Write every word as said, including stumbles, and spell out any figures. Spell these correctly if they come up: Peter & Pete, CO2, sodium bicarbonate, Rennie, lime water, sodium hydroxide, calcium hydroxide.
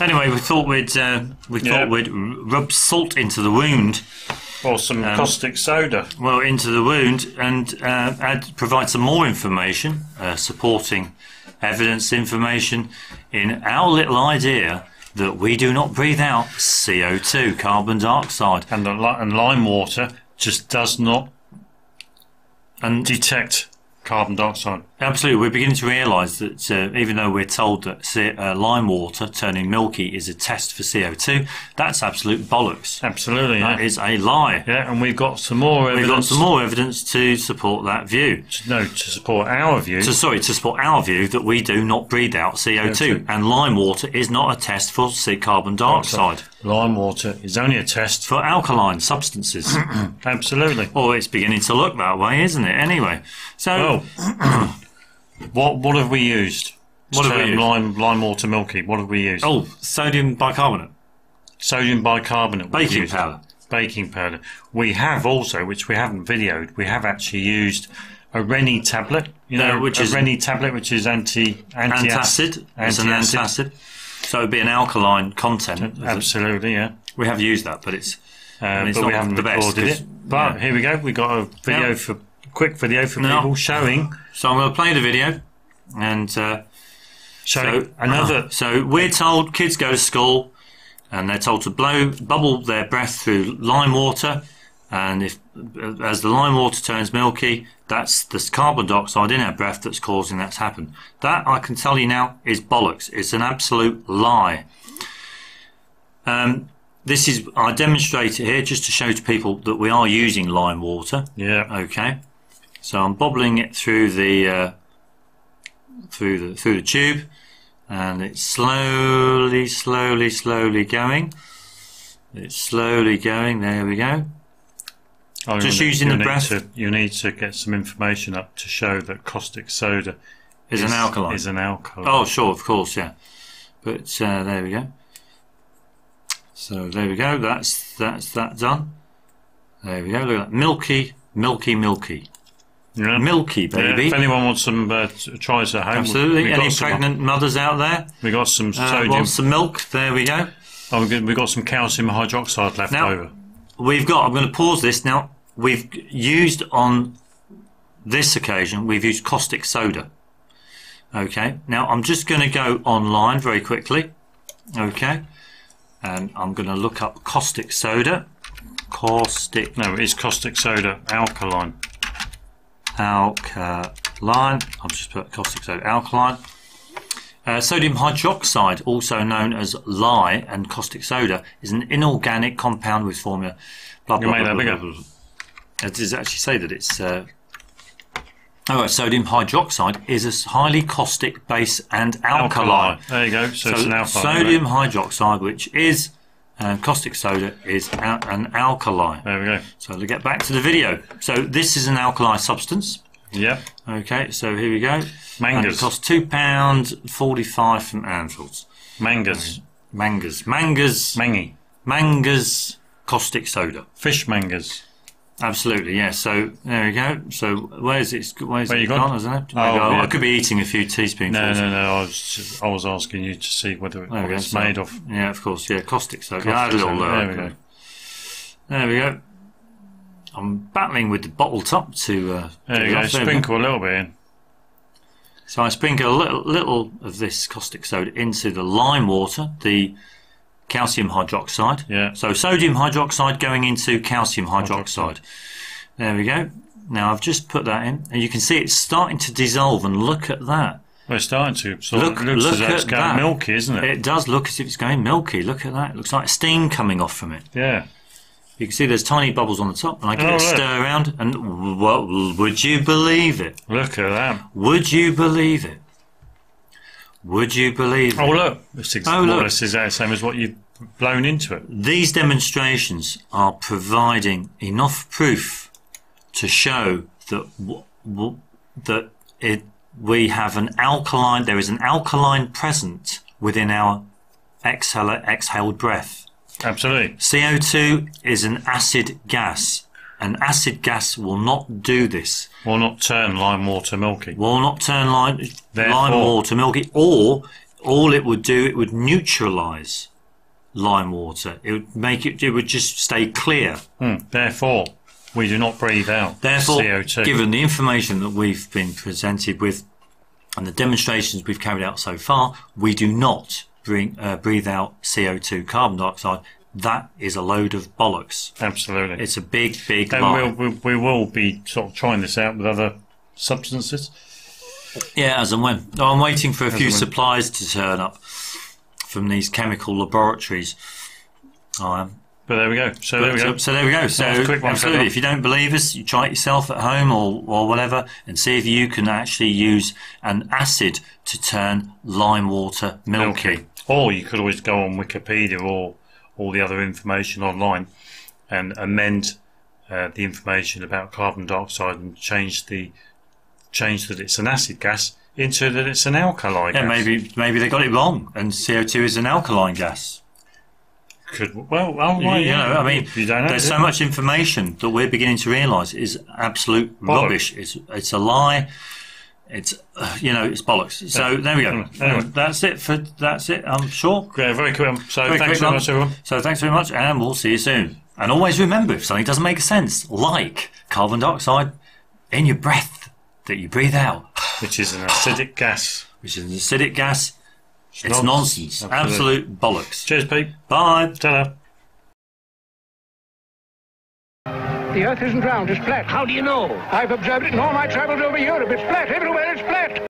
Anyway, we thought we'd uh, we yeah. thought we'd rub salt into the wound, or some um, caustic soda. Well, into the wound, and uh, add, provide some more information, uh, supporting evidence information in our little idea that we do not breathe out C O two, carbon dioxide, and the li and lime water just does not and detect carbon dioxide. Absolutely, we're beginning to realise that uh, even though we're told that C uh, lime water turning milky is a test for C O two, that's absolute bollocks. Absolutely, that yeah. is a lie. Yeah, and we've got some more evidence. We've got some more evidence to support that view. No, to support our view. To, sorry, to support our view that we do not breathe out C O two, and lime water is not a test for C carbon dioxide. dioxide. Lime water is only a test for alkaline substances. Absolutely. Or it's beginning to look that way, isn't it? Anyway, so. Well, What what have we used? What have we used? Lime lime water milky. What have we used? Oh, sodium bicarbonate. Sodium bicarbonate. Baking powder. Baking powder. We have also, which we haven't videoed, we have actually used a Rennie tablet. You no, know, which a is Rennie tablet, which is anti anti antacid. It's an antacid. So it'd be an alkaline content. Absolutely, yeah. We have used that, but it's uh, I mean, it's but not we haven't the recorded best, it. But yeah. here we go. We got a video yep. for. Quick video for no. people showing. So I'm going to play the video and uh, show so, another. So we're told kids go to school and they're told to blow bubble their breath through lime water, and if as the lime water turns milky, that's the carbon dioxide in our breath that's causing that to happen. That, I can tell you now, is bollocks. It's an absolute lie. Um, this is I demonstrate it here just to show to people that we are using lime water. Yeah. Okay. So I'm bobbling it through the uh, through the through the tube, and it's slowly, slowly, slowly going. It's slowly going. There we go. Oh, Just you using you the breath. To, you need to get some information up to show that caustic soda is, is an alkaline. Is an alkaline. Oh, sure, of course, yeah. But uh, there we go. So there we go. That's that's that done. There we go. Look at that. Milky, milky, milky. Yeah. Milky baby. Yeah, if anyone wants some uh, tries at home, absolutely. We've Any pregnant some, mothers out there? We got some sodium. Uh, want some milk? There we go. Oh, we got some calcium hydroxide left now, over. We've got. I'm going to pause this now. We've used on this occasion. We've used caustic soda. Okay. Now I'm just going to go online very quickly. Okay. And I'm going to look up caustic soda. Caustic. No, it is caustic soda alkaline. Alkaline. I'll just put caustic soda alkaline. Uh, sodium hydroxide, also known as lye and caustic soda, is an inorganic compound with formula. Blah, blah, you blah, blah, blah, blah, blah. It does actually say that it's. Uh... Oh, right, sodium hydroxide is a highly caustic base and alkaline. alkaline. There you go. So, so it's an alkaline. Sodium right? hydroxide, which is uh, caustic soda, is al an alkali. There we go. So let's get back to the video. So this is an alkali substance. Yep. Okay. So here we go. Mangas. And it costs two pound forty-five from Anfields. Mangas. Mangas. Mangas. Mangy. Mangas. Caustic soda. Fish mangas. Absolutely, yeah. So there we go. So where's it? Where's Where it gone? gone? Isn't it? Oh, I, yeah. I could be eating a few teaspoons. No, no, no. I was just, I was asking you to see whether it, what it's so, made of. Yeah, of course. Yeah, caustic soda. Caustic yeah, a little soda. There, we go. there we go. I'm battling with the bottle top to. Uh, there you go. Sprinkle a little bit in. So I sprinkle a little, little of this caustic soda into the lime water. The calcium hydroxide. Yeah. So sodium hydroxide going into calcium hydroxide. hydroxide. There we go. Now I've just put that in, and you can see it's starting to dissolve. And look at that. Well, it's starting to absorb. Look, it looks look as at it's going that. milky, isn't it? It does look as if it's going milky. Look at that. It looks like steam coming off from it. Yeah. You can see there's tiny bubbles on the top, and I can oh, stir around. And what would you believe it? Look at that. Would you believe it? Would you believe Oh, it? look. It's exactly oh, the same as what you've blown into it. These demonstrations are providing enough proof to show that, w w that it, we have an alkaline, there is an alkaline present within our exhale, exhaled breath. Absolutely. C O two is an acid gas. An acid gas will not do this. Will not turn lime water milky. Will not turn lime, lime water milky, or all it would do, it would neutralise lime water. It would make it, it would just stay clear. Mm. Therefore, we do not breathe out Therefore, C O two. Given the information that we've been presented with and the demonstrations we've carried out so far, we do not bring, uh, breathe out C O two, carbon dioxide. That is a load of bollocks. Absolutely. It's a big, big and lie. We'll, we, we will be sort of trying this out with other substances. Yeah, as and when. Oh, I'm waiting for a as few supplies to turn up from these chemical laboratories. I am. Um, but there we go. So there we go. So there we go. So absolutely, if you don't believe us, you try it yourself at home or, or whatever and see if you can actually use an acid to turn lime water milky. milky. Or you could always go on Wikipedia or all the other information online and amend uh, the information about carbon dioxide and change the change that it's an acid gas into that it's an alkali yeah, gas. Maybe maybe they got it wrong and C O two is an alkaline gas. Could well, well you, you know, I mean, you don't know, there's so much information that we're beginning to realise is absolute bollocks. rubbish. It's it's a lie. It's uh, you know it's bollocks. So yeah. there we go. Anyway, that's it for that's it. I'm sure. Yeah, very quick. So very thanks very much, everyone. So thanks very much, and we'll see you soon. And always remember, if something doesn't make sense, like carbon dioxide in your breath that you breathe out, which is an acidic gas, which is an acidic gas. It's, it's nonsense. nonsense. Absolute. Absolute bollocks. Cheers, Pete. Bye. Ta-da. The Earth isn't round, it's flat. How do you know? I've observed it in all my travels over Europe. It's flat. Everywhere it's flat.